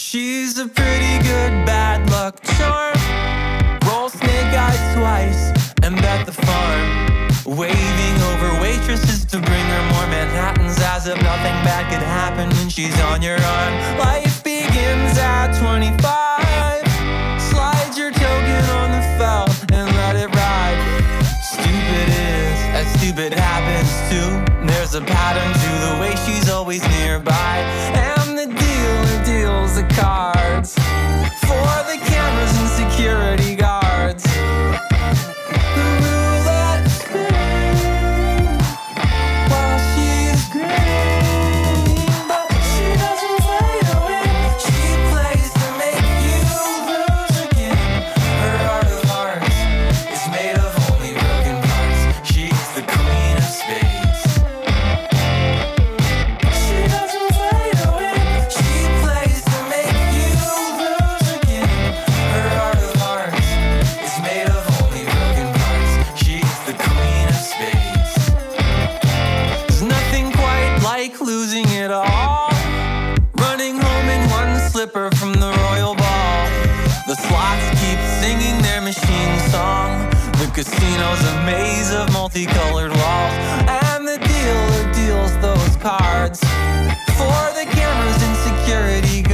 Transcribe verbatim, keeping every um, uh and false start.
She's a pretty good bad luck charm. Roll snake eyes twice and bet the farm. Waving over waitresses to bring her more Manhattans, as if nothing bad could happen when she's on your arm. Life begins at twenty-five. Slide your token on the felt and let it ride. Stupid is, as stupid happens too. There's a pattern to the way she's always nearby. And the dealer deals the cards for the cameras and security guards. The roulette spins while she's green, but she doesn't play to win. She plays to make you lose again. Her heart of hearts is made of only broken parts. She's the queen of spades. Losing it all, running home in one slipper from the royal ball. The slots keep singing their machine song. The casino's a maze of multicolored walls, and the dealer deals those cards for the cameras and security guards.